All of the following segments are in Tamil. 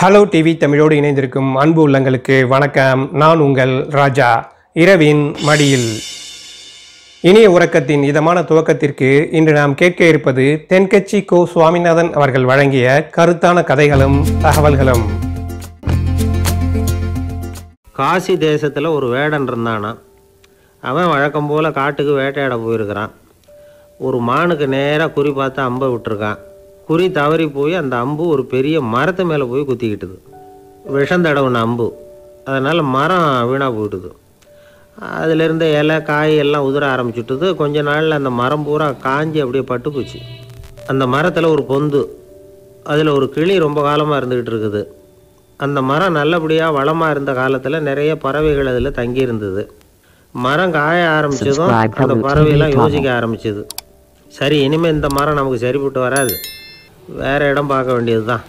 Hello TV தமிழோடு இணைந்திருக்கும் அன்பு உள்ளங்களுக்கு வணக்கம். நான் உங்கள் ராஜா. இரவின் மடியில் இனிய உறக்கத்தின் இதமான துவக்கத்திற்கு இன்று நாம் கேட்க இருப்பது தென்கட்சி கோ சுவாமிநாதன் அவர்கள் வழங்கிய கருத்தான கதைகளும் தகவல்களும். காசி தேசத்துல ஒரு வேடன் இருந்தானா. அவன் வழக்கம் போல காட்டுக்கு வேட்டையாட போயிருக்கான். ஒரு மானுக்கு நேரா குறி பார்த்து அம்ப விட்டுருக்கான். குறி தவறி போய் அந்த அம்பு ஒரு பெரிய மரத்து மேலே போய் குத்திக்கிட்டுது. விஷந்தடவுன அம்பு, அதனால் மரம் வீணாக போயிட்டுது. அதிலிருந்து இலை காய் எல்லாம் உதிர ஆரம்பிச்சுட்டுது. கொஞ்ச நாளில் அந்த மரம் பூரா காஞ்சி அப்படியே பட்டு போச்சு. அந்த மரத்தில் ஒரு பொந்து, அதில் ஒரு கிளி ரொம்ப காலமாக இருந்துக்கிட்டு இருக்குது. அந்த மரம் நல்லபடியாக வளமாக இருந்த காலத்தில் நிறைய பறவைகள் அதில் தங்கி இருந்தது. மரம் காய ஆரம்பித்ததும் அந்த பறவையெல்லாம் யோசிக்க ஆரம்பிச்சது, சரி இனிமேல் இந்த மரம் நமக்கு சரிப்பட்டு வராது, வேறு இடம் பார்க்க வேண்டியது தான்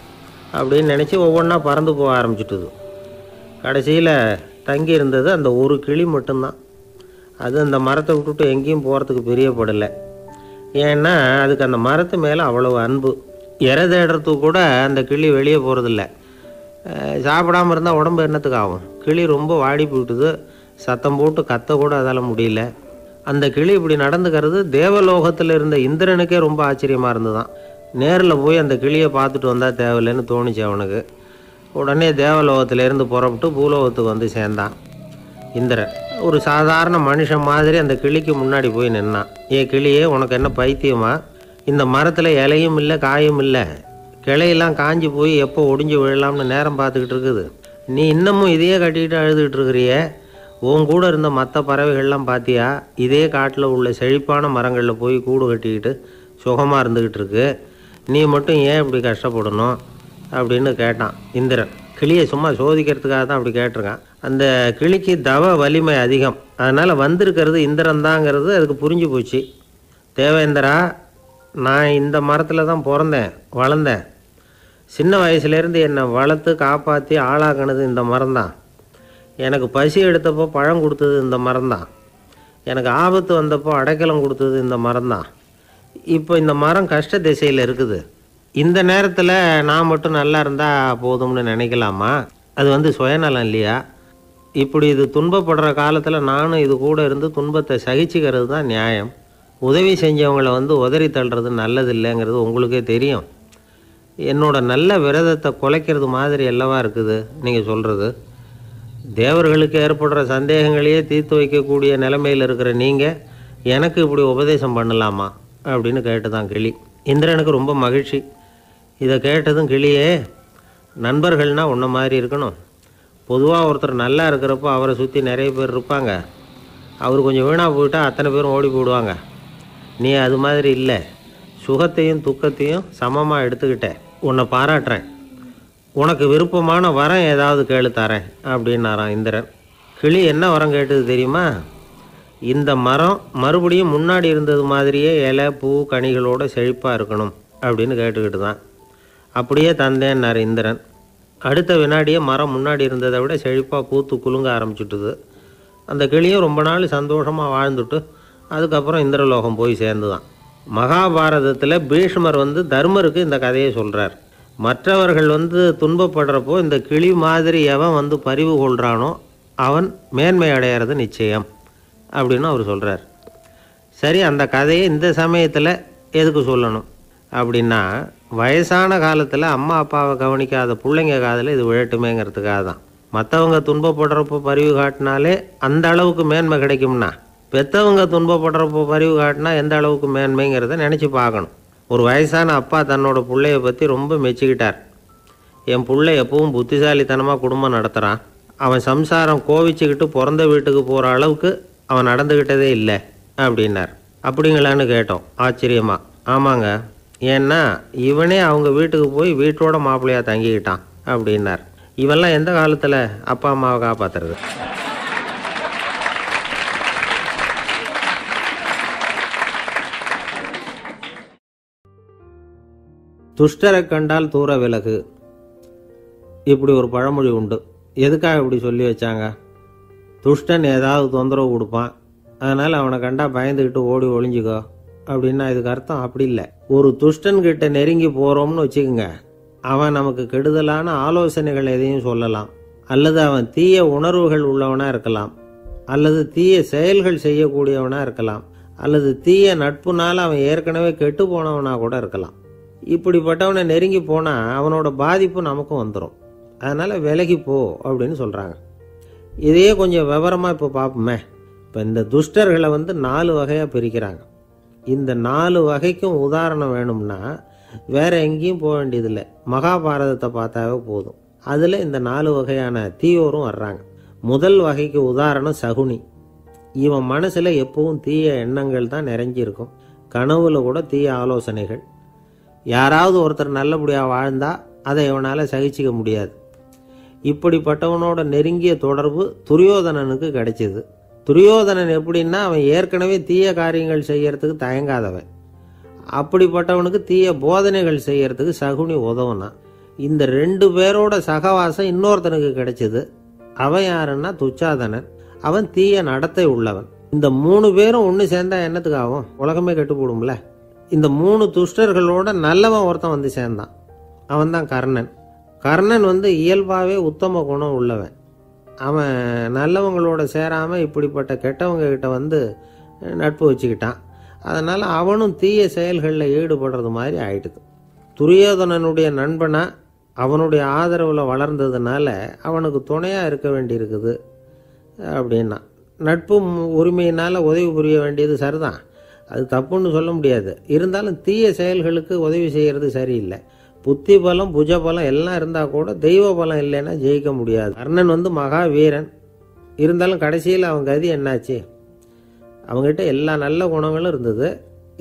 அப்படின்னு நினச்சி ஒவ்வொன்றா பறந்து போக ஆரம்பிச்சிட்டுது. கடைசியில் தங்கி இருந்தது அந்த ஒரு கிளி மட்டும்தான். அது அந்த மரத்தை விட்டுட்டு எங்கேயும் போகிறதுக்கு பிரியப்படலை. ஏன்னா அதுக்கு அந்த மரத்து மேலே அவ்வளோ அன்பு. இறை தேடுறதுக்கு கூட அந்த கிளி வெளியே போகிறதில்ல. சாப்பிடாமல் இருந்தால் உடம்பு என்னத்துக்கு ஆகும்? கிளி ரொம்ப வாடி போயிட்டுது. சத்தம் போட்டு கத்த கூட அதால் முடியல. அந்த கிளி இப்படி நடந்துக்கிறது தேவலோகத்தில் இருந்த இந்திரனுக்கே ரொம்ப ஆச்சரியமாக இருந்துதான். நேரில் போய் அந்த கிளியை பார்த்துட்டு வந்தால் தேவையில்லைன்னு தோணுச்சு அவனுக்கு. உடனே தேவலோகத்திலேருந்து புறப்பட்டு பூலோகத்துக்கு வந்து சேர்ந்தான் இந்திரன். ஒரு சாதாரண மனுஷன் மாதிரி அந்த கிளிக்கு முன்னாடி போய் நின்னான். ஏ கிளியே, உனக்கு என்ன பைத்தியமா? இந்த மரத்தில் இலையும் இல்லை, காயும் இல்லை, கிளையெல்லாம் காஞ்சி போய் எப்போ ஒடிஞ்சு விழலாம்னு நேரம் பார்த்துக்கிட்டு இருக்குது. நீ இன்னமும் இதையே கட்டிக்கிட்டு அழுதுகிட்டு இருக்கிறிய. உன் கூட இருந்த மற்ற பறவைகள்லாம் பார்த்தியா? இதே காட்டில் உள்ள செழிப்பான மரங்களில் போய் கூடு கட்டிக்கிட்டு சுகமாக இருந்துக்கிட்டு இருக்கு. நீ மட்டும் ஏன் இப்படி கஷ்டப்படணும் அப்படின்னு கேட்டான் இந்திரன். கிளியை சும்மா சோதிக்கிறதுக்காக தான் அப்படி கேட்டிருக்கான். அந்த கிளிக்கு தவ வலிமை அதிகம், அதனால் வந்திருக்கிறது இந்திரன் தாங்கிறது அதுக்கு புரிஞ்சு போச்சு. தேவேந்திரா, நான் இந்த மரத்தில் தான் பிறந்தேன், வளர்ந்தேன். சின்ன வயசுலேருந்து என்னை வளர்த்து காப்பாற்றி ஆளாக்கினது இந்த மரம்தான். எனக்கு பசி எடுத்தப்போ பழம் கொடுத்தது இந்த மரம்தான். எனக்கு ஆபத்து வந்தப்போ அடைக்கலம் கொடுத்தது இந்த மரம்தான். இப்போ இந்த மரம் கஷ்ட திசையில் இருக்குது. இந்த நேரத்தில் நான் மட்டும் நல்லா இருந்தால் போதும்னு நினைக்கலாமா? அது சுயநலம் இல்லையா? இப்படி இது துன்பப்படுற காலத்தில் நானும் இது கூட இருந்து துன்பத்தை சகிச்சுக்கிறது தான் நியாயம். உதவி செஞ்சவங்களை உதறி தள்ளுறது நல்லது இல்லைங்கிறது உங்களுக்கே தெரியும். என்னோட நல்ல விரதத்தை குலைக்கிறது மாதிரி அல்லவா இருக்குது நீங்கள் சொல்கிறது. தேவர்களுக்கு ஏற்படுற சந்தேகங்களையே தீர்த்து வைக்கக்கூடிய நிலைமையில் இருக்கிற நீங்கள் எனக்கு இப்படி உபதேசம் பண்ணலாமா அப்படின்னு கேட்டுதான் கிளி. இந்திரனுக்கு ரொம்ப மகிழ்ச்சி. இதை கேட்டதும் கிளியே, நண்பர்கள்னால் உன்ன மாதிரி இருக்கணும். பொதுவாக ஒருத்தர் நல்லா இருக்கிறப்போ அவரை சுற்றி நிறைய பேர் இருப்பாங்க. அவர் கொஞ்சம் வீணாக போயிட்டால் அத்தனை பேரும் ஓடி போயிடுவாங்க. நீ அது மாதிரி இல்லை, சுகத்தையும் துக்கத்தையும் சமமாக எடுத்துக்கிட்ட, உன்னை பாராட்டுறேன். உனக்கு விருப்பமான வரம் ஏதாவது கேளு தரேன் அப்படின்னாரான் இந்திரன். கிளி என்ன வரம் கேட்டது தெரியுமா? இந்த மரம் மறுபடியும் முன்னாடி இருந்தது மாதிரியே இலை பூ கனிகளோடு செழிப்பாக இருக்கணும் அப்படின்னு கேட்டுக்கிட்டு தான். அப்படியே தந்தேன்னார் இந்திரன். அடுத்த வினாடியே மரம் முன்னாடி இருந்ததை விட செழிப்பாக பூத்து குலுங்க ஆரம்பிச்சுட்டுது. அந்த கிளியும் ரொம்ப நாள் சந்தோஷமாக வாழ்ந்துட்டு அதுக்கப்புறம் இந்திரலோகம் போய் சேர்ந்து தான். மகாபாரதத்தில் பீஷ்மர் தர்மருக்கு இந்த கதையை சொல்கிறார். மற்றவர்கள் துன்பப்படுறப்போ இந்த கிளி மாதிரி எவன் பரிவு கொள்கிறானோ அவன் மேன்மை அடையிறது நிச்சயம் அப்படின்னு அவர் சொல்கிறார். சரி, அந்த கதையை இந்த சமயத்தில் எதுக்கு சொல்லணும் அப்படின்னா, வயசான காலத்தில் அம்மா அப்பாவை கவனிக்காத பிள்ளைங்க காதில் இது விழட்டுமேங்கிறதுக்காக தான். மற்றவங்க துன்பப்படுறப்போ பரிவு காட்டினாலே அந்த அளவுக்கு மேன்மை கிடைக்கும்னா, பெற்றவங்க துன்பப்படுறப்போ பரிவு காட்டினா எந்த அளவுக்கு மேன்மைங்கிறத நினச்சி பார்க்கணும். ஒரு வயசான அப்பா தன்னோட பிள்ளைய பற்றி ரொம்ப மெச்சிக்கிட்டார். என் பிள்ளை எப்பவும் புத்திசாலித்தனமாக குடும்பம் நடத்துகிறான். அவன் சம்சாரம் கோவிச்சுக்கிட்டு பிறந்த வீட்டுக்கு போகிற அளவுக்கு அவன் நடந்துக்கிட்டதே இல்லை அப்படின்னார். அப்படிங்களான்னு கேட்டோம் ஆச்சரியமா. ஆமாங்க, ஏன்னா இவனே அவங்க வீட்டுக்கு போய் வீட்டோட மாப்பிள்ளையாக தங்கிக்கிட்டான் அப்படின்னார். இவெல்லாம் எந்த காலத்தில் அப்பா அம்மாவை காப்பாற்றுறது? துஷ்டரை கண்டால் தூர விலகு, இப்படி ஒரு பழமொழி உண்டு. எதுக்காக இப்படி சொல்லி வச்சாங்க? துஷ்டன் ஏதாவது தொந்தரவு கொடுப்பான், அதனால் அவனை கண்டா பயந்துக்கிட்டு ஓடி ஒளிஞ்சிக்கோ அப்படின்னா இதுக்கு அர்த்தம் அப்படி இல்லை. ஒரு துஷ்டன்கிட்ட நெருங்கி போகிறோம்னு வச்சுக்கோங்க, அவன் நமக்கு கெடுதலான ஆலோசனைகள் எதையும் சொல்லலாம், அல்லது அவன் தீய உணர்வுகள் உள்ளவனா இருக்கலாம், அல்லது தீய செயல்கள் செய்யக்கூடியவனா இருக்கலாம், அல்லது தீய நட்புனால் அவன் ஏற்கனவே கெட்டு போனவனா கூட இருக்கலாம். இப்படிப்பட்டவனை நெருங்கி போனா அவனோட பாதிப்பு நமக்கும் வந்துடும். அதனால விலகி போ அப்படின்னு சொல்றாங்க. இதையே கொஞ்சம் விவரமா இப்ப பார்ப்போமே. இப்ப இந்த துஷ்டர்களை 4 வகையா பிரிக்கிறாங்க. இந்த 4 வகைக்கும் உதாரணம் வேணும்னா வேற எங்கேயும் போக வேண்டியதில்லை, மகாபாரதத்தை பார்த்தாவே போதும். அதுல இந்த 4 வகையான தீயோரும் வர்றாங்க. முதல் வகைக்கு உதாரணம் சகுனி. இவன் மனசுல எப்பவும் தீய எண்ணங்கள் தான் நிறைஞ்சிருக்கும், கனவுல கூட தீய ஆலோசனைகள். யாராவது ஒருத்தர் நல்லபடியா வாழ்ந்தா அதை இவனால சகிச்சிக்க முடியாது. இப்படிப்பட்டவனோட நெருங்கிய தொடர்பு துரியோதனனுக்கு கிடைச்சது. துரியோதனன் எப்படின்னா அவன் ஏற்கனவே தீய காரியங்கள் செய்யறதுக்கு தயங்காதவன். அப்படிப்பட்டவனுக்கு தீய போதனைகள் செய்யறதுக்கு சகுனி உதவுனா. இந்த 2 பேரோட சகவாசம் இன்னொருத்தனுக்கு கிடைச்சது. அவன் யாருன்னா துச்சாதனன். அவன் தீய நடத்தை உள்ளவன். இந்த 3 பேரும் ஒன்று சேர்ந்தா என்னத்துக்காகும்? உலகமே கெட்டு போடும்ல. இந்த 3 துஷ்டர்களோட நல்லவன் ஒருத்தன் சேர்ந்தான். அவன் தான் கர்ணன். கர்ணன் இயல்பாகவே உத்தம குணம் உள்ளவன். அவன் நல்லவங்களோட சேராமல் இப்படிப்பட்ட கெட்டவங்ககிட்ட நட்பு வச்சுக்கிட்டான். அதனால் அவனும் தீய செயல்களில் ஈடுபடுறது மாதிரி ஆயிடுது. துரியோதனனுடைய நண்பனா அவனுடைய ஆதரவில் வளர்ந்ததுனால அவனுக்கு துணையாக இருக்க வேண்டியிருக்குது அப்படின்னா. நட்பு உரிமையினால் உதவி புரிய வேண்டியது சரிதான், அது தப்புன்னு சொல்ல முடியாது. இருந்தாலும் தீய செயல்களுக்கு உதவி செய்கிறது சரியில்லை. புத்தி பலம் புஜ பலம் எல்லாம் இருந்தால் கூட தெய்வ பலம் இல்லைன்னா ஜெயிக்க முடியாது. கர்ணன் மகா வீரன். இருந்தாலும் கடைசியில் அவன் கதி என்னாச்சு? அவங்ககிட்ட எல்லா நல்ல குணங்களும் இருந்தது,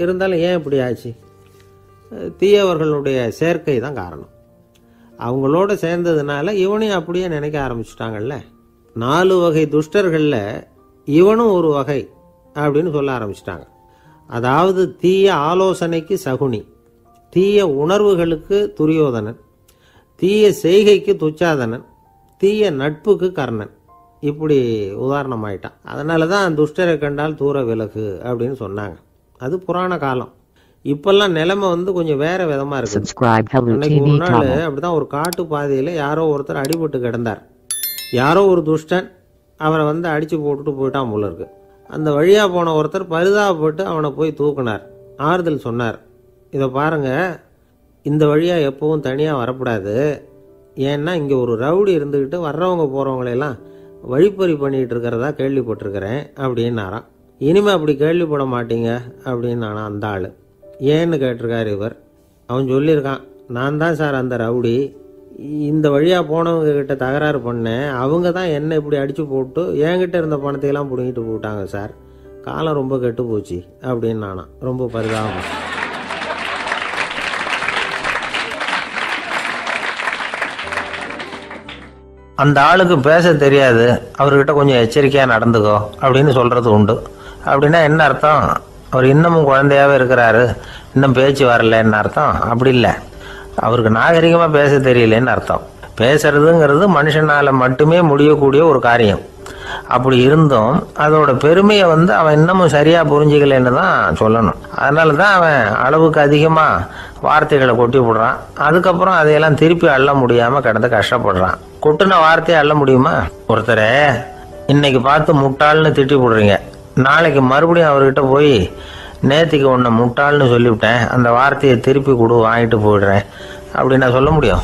இருந்தாலும் ஏன் இப்படி ஆச்சு? தீயவர்களுடைய சேர்க்கை தான் காரணம். அவங்களோட சேர்ந்ததுனால இவனையும் அப்படியே நினைக்க ஆரம்பிச்சுட்டாங்கல்ல. 4 வகை துஷ்டர்களில் இவனும் ஒரு வகை அப்படின்னு சொல்ல ஆரம்பிச்சிட்டாங்க. அதாவது தீய ஆலோசனைக்கு சகுனி, தீய உணர்வுகளுக்கு துரியோதனன், தீய செய்கைக்கு துச்சாதனன், தீய நட்புக்கு கர்ணன். இப்படி உதாரணமாயிட்டான். அதனால தான் துஷ்டரை கண்டால் தூர விலகு அப்படின்னு சொன்னாங்க. அது புராண காலம். இப்பெல்லாம் நிலைமை கொஞ்சம் வேற விதமா இருக்கு. முன்னாள் அப்படிதான் ஒரு காட்டு பாதையில யாரோ ஒருத்தர் அடிபட்டு கிடந்தார். யாரோ ஒரு துஷ்டன் அவரை அடிச்சு போட்டுட்டு போயிட்டான் போல இருக்கு. அந்த வழியா போன ஒருத்தர் பரிதாபப்பட்டு அவனை போய் தூக்குனார், ஆறுதல் சொன்னார். இதை பாருங்க, இந்த வழியா எப்பவும் தனியா வரக்கூடாது, ஏன்னா இங்க ஒரு ரவுடி இருந்துகிட்டு வர்றவங்க போறவங்களையெல்லாம் வழிப்பறி பண்ணிட்டு இருக்கிறதா கேள்விப்பட்டிருக்கிறேன் அப்படின்னாராம். இனிமே அப்படி கேள்விப்பட மாட்டீங்க அப்படின்னு நானும் அந்த ஆளு ஏன்னு கேட்டிருக்காரு இவர். அவன் சொல்லியிருக்கான், நான் தான் சார் அந்த ரவுடி, இந்த வழியாக போனவங்க கிட்ட தகராறு பண்ணேன், அவங்க தான் என்னை இப்படி அடித்து போட்டு என்கிட்ட இருந்த பணத்தையெல்லாம் பிடுங்கிட்டு போட்டாங்க சார், காலம் ரொம்ப கெட்டு போச்சு அப்படின்னு நானா ரொம்ப பரிதாபம். அந்த ஆளுக்கு பேச தெரியாது, அவர்கிட்ட கொஞ்சம் எச்சரிக்கையாக நடந்துக்கோ அப்படின்னு சொல்கிறது உண்டு. அப்படின்னா என்ன அர்த்தம்? அவர் இன்னமும் குழந்தையாகவே இருக்கிறாரு, இன்னும் பேச்சு வரலன்னு அர்த்தம்? அப்படி இல்லை, அவருக்கு நாகரிகமாக பேச தெரியலன்னு அர்த்தம். பேசுறதுங்கிறது மனுஷனால் மட்டுமே முடியக்கூடிய ஒரு காரியம். அப்படி இருந்தும் அதோட பெருமையை அவன் இன்னமும் சரியாக புரிஞ்சிக்கலன்னு தான் சொல்லணும். அதனால தான் அவன் அளவுக்கு அதிகமாக வார்த்தைகளை கொட்டி விடுறான். அதுக்கப்புறம் அதையெல்லாம் திருப்பி அள்ள முடியாமல் கிடந்து கஷ்டப்படுறான். கொட்டின வார்த்தையை அள்ள முடியுமா? ஒருத்தரை இன்னைக்கு பார்த்து முட்டாள்னு திட்டி விடுறீங்க, நாளைக்கு மறுபடியும் அவர்கிட்ட போய் நேற்றுக்கு உன்னை முட்டாள்னு சொல்லிவிட்டேன், அந்த வார்த்தையை திருப்பி கொடு வாங்கிட்டு போயிடுறேன் அப்படின்னு நான் சொல்ல முடியும்?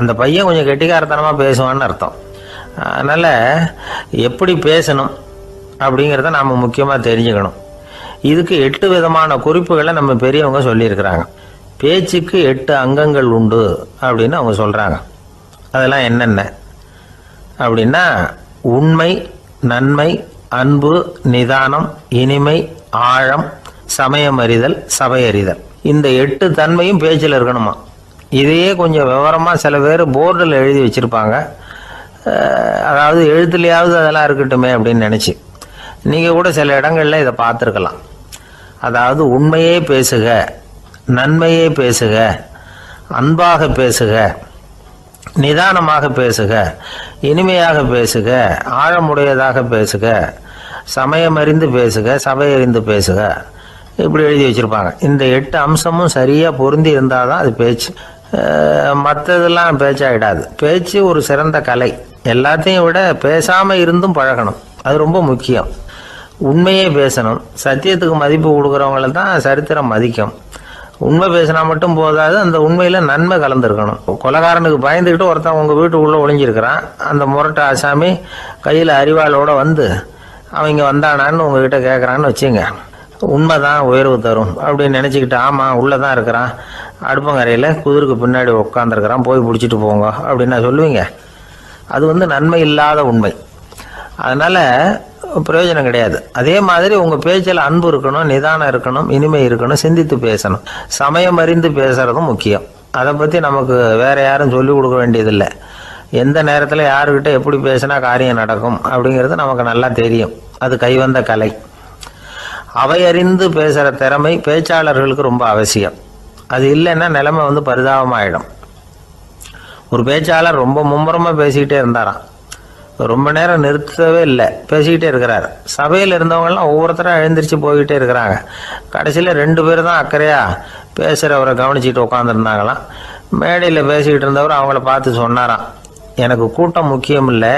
அந்த பையன் கொஞ்சம் கெட்டிக்காரத்தனமாக பேசுவான்னு அர்த்தம். அதனால் எப்படி பேசணும் அப்படிங்கிறத நாம் முக்கியமாக தெரிஞ்சுக்கணும். இதுக்கு 8 விதமான குறிப்புகளை நம்ம பெரியவங்க சொல்லியிருக்கிறாங்க. பேச்சுக்கு 8 அங்கங்கள் உண்டு அப்படின்னு அவங்க சொல்கிறாங்க. அதெல்லாம் என்னென்ன அப்படின்னா உண்மை, நன்மை, அன்பு, நிதானம், இனிமை, ஆழம், சமயம் அறிதல், சபையறிதல். இந்த 8 தன்மையும் பேச்சில் இருக்கணுமா? இதையே கொஞ்சம் விவரமா சில பேர் போர்டில் எழுதி வச்சிருப்பாங்க. அதாவது எழுத்துலையாவது அதெல்லாம் இருக்கட்டுமே அப்படின்னு நினைச்சு நீங்கள் கூட சில இடங்களில் இதை பார்த்துருக்கலாம். அதாவது உண்மையே பேசுக, நன்மையே பேசுக, அன்பாக பேசுக, நிதானமாக பேசுக, இனிமையாக பேசுக, ஆழமுடையதாக பேசுக, சமயமறிந்து பேசுக, சபையறிந்து பேசுக, இப்படி எழுதி வச்சுருப்பாங்க. இந்த 8 அம்சமும் சரியாக பொருந்தி இருந்தால் தான் அது பேச்சு, மற்றதெல்லாம் பேச்சாகிடாது. பேச்சு ஒரு சிறந்த கலை. எல்லாத்தையும் விட பேசாமல் இருந்தும் பழகணும், அது ரொம்ப முக்கியம். உண்மையே பேசணும். சத்தியத்துக்கு மதிப்பு கொடுக்குறவங்கள தான் சரித்திரம் மதிக்கும். உண்மை பேசினா மட்டும் போதாது, அந்த உண்மையில் நன்மை கலந்துருக்கணும். கொலைகாரனுக்கு பயந்துக்கிட்டு ஒருத்தன் உங்கள் வீட்டுக்குள்ளே ஒளிஞ்சிருக்கிறான், அந்த முரட்டை ஆசாமி கையில் அறிவாளோடு வந்து அவங்க வந்தானான்னு உங்ககிட்ட கேட்குறான்னு வச்சுங்க. உண்மை தான் உயர்வு தரும் அப்படின்னு நினச்சிக்கிட்டு ஆமாம் உள்ளே தான் இருக்கிறான், அடுப்பங்கரையில் குதிருக்கு பின்னாடி உட்காந்துருக்கிறான், போய் பிடிச்சிட்டு போங்க அப்படின்னு நான் சொல்லுவீங்க. அது நன்மை இல்லாத உண்மை, அதனால் பிரயோஜனம் கிடையாது. அதே மாதிரி உங்கள் பேச்சில் அன்பு இருக்கணும், நிதானம் இருக்கணும், இனிமை இருக்கணும், சிந்தித்து பேசணும், சமயம் அறிந்து பேசுகிறதும் முக்கியம். அதை பற்றி நமக்கு வேறு யாரும் சொல்லிக் கொடுக்க வேண்டியதில்லை. எந்த நேரத்தில் யாருக்கிட்ட எப்படி பேசினா காரியம் நடக்கும் அப்படிங்கிறது நமக்கு நல்லா தெரியும். அது கைவந்த கலை. அவையறிந்து பேசுகிற திறமை பேச்சாளர்களுக்கு ரொம்ப அவசியம். அது இல்லைன்னா நிலைமை பரிதாபமாகிடும். ஒரு பேச்சாளர் ரொம்ப மும்முரமாக பேசிக்கிட்டே இருந்தாராம், ரொம்ப நேரம் நிறுத்தவே இல்லை, பேசிக்கிட்டே இருக்கிறார். சபையில் இருந்தவங்கலாம் ஒவ்வொருத்தரும் எழுந்திரிச்சு போய்கிட்டே இருக்கிறாங்க. கடைசியில் 2 பேர் தான் அக்கறையாக பேசுகிறவரை கவனிச்சிட்டு உட்காந்துருந்தாங்களாம். மேடையில் பேசிக்கிட்டு இருந்தவர் அவங்கள பார்த்து சொன்னாராம், எனக்கு கூட்டம் முக்கியம் இல்லை,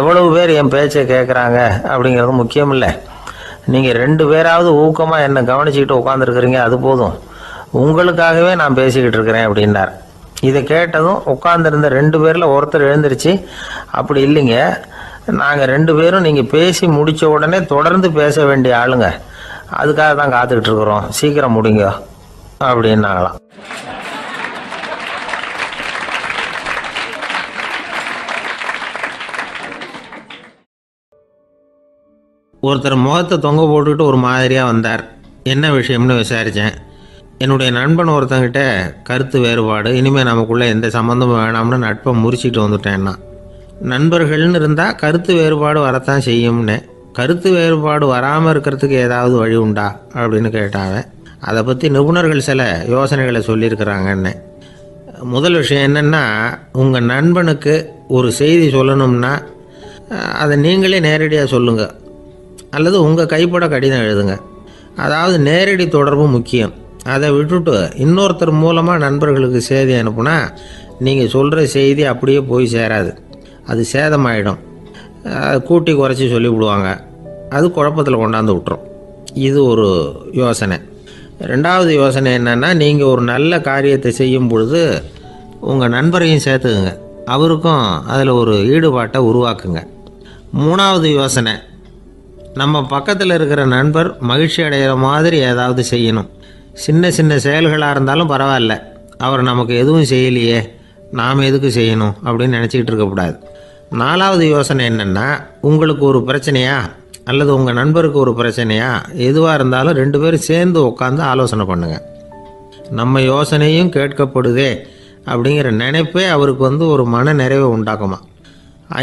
எவ்வளவு பேர் என் பேச்சை கேட்குறாங்க அப்படிங்கிறது முக்கியம் இல்லை, நீங்கள் 2 பேராவது ஊக்கமாக என்னை கவனிச்சிக்கிட்டு உட்காந்துருக்குறீங்க, அது போதும், உங்களுக்காகவே நான் பேசிக்கிட்டு இருக்கிறேன் அப்படின்னார். இதை கேட்டதும் உட்காந்துருந்த 2 பேரில் ஒருத்தர் எழுந்திருச்சு, அப்படி இல்லைங்க, நாங்கள் 2 பேரும் நீங்கள் பேசி முடித்த உடனே தொடர்ந்து பேச வேண்டிய ஆளுங்க, அதுக்காக தான் காத்துக்கிட்டு இருக்கிறோம், சீக்கிரம் முடிங்க அப்படின்னாங்களாம். ஒருத்தர் முகத்தை தொங்க போட்டுக்கிட்டு ஒரு மாதிரியாக வந்தார். என்ன விஷயம்னு விசாரித்தேன். என்னுடைய நண்பன் ஒருத்தங்கிட்ட கருத்து வேறுபாடு, இனிமேல் நமக்குள்ளே எந்த சம்மந்தமும் வேணாம்னு நட்பை முறிச்சிட்டு வந்துட்டேன்னா. நண்பர்கள்னு இருந்தால் கருத்து வேறுபாடு வரத்தான் செய்யும்னே, கருத்து வேறுபாடு வராமல் இருக்கிறதுக்கு ஏதாவது வழி உண்டா அப்படின்னு கேட்டாங்க. அதை பற்றி நிபுணர்கள் சில யோசனைகளை சொல்லியிருக்கிறாங்கன்னு. முதல் விஷயம் என்னென்னா, உங்கள் நண்பனுக்கு ஒரு செய்தி சொல்லணும்னா அதை நீங்களே நேரடியாக சொல்லுங்கள், அல்லது உங்கள் கைப்பட கடிதம் எழுதுங்க. அதாவது நேரடி தொடர்பு முக்கியம். அதை விட்டுட்டு இன்னொருத்தர் மூலமாக நண்பர்களுக்கு செய்தி அனுப்புனா நீங்கள் சொல்கிற செய்தி அப்படியே போய் சேராது, அது சேதமாயிடும். அது கூட்டி குறைச்சி சொல்லிவிடுவாங்க, அது குழப்பத்தில் கொண்டாந்து விட்டுரும். இது ஒரு யோசனை. 2வது யோசனை என்னென்னா, நீங்கள் ஒரு நல்ல காரியத்தை செய்யும் பொழுது உங்கள் நண்பரையும் சேர்த்துக்குங்க, அவருக்கும் அதில் ஒரு ஈடுபாட்டை உருவாக்குங்க. 3வது யோசனை, நம்ம பக்கத்தில் இருக்கிற நண்பர் மகிழ்ச்சி அடைகிற மாதிரி ஏதாவது செய்யணும். சின்ன சின்ன செயல்களாக இருந்தாலும் பரவாயில்ல, அவர் நமக்கு எதுவும் செய்யலையே, நாம் எதுக்கு செய்யணும் அப்படின்னு நினச்சிக்கிட்டு இருக்கக்கூடாது. 4வது யோசனை என்னென்னா, உங்களுக்கு ஒரு பிரச்சனையா அல்லது உங்கள் நண்பருக்கு ஒரு பிரச்சனையா, எதுவாக இருந்தாலும் 2 பேரும் சேர்ந்து உட்காந்து ஆலோசனை பண்ணுங்கள். நம்ம யோசனையும் கேட்கப்படுதே அப்படிங்கிற நினைப்பே அவருக்கு ஒரு மன நிறைவை உண்டாக்குமா.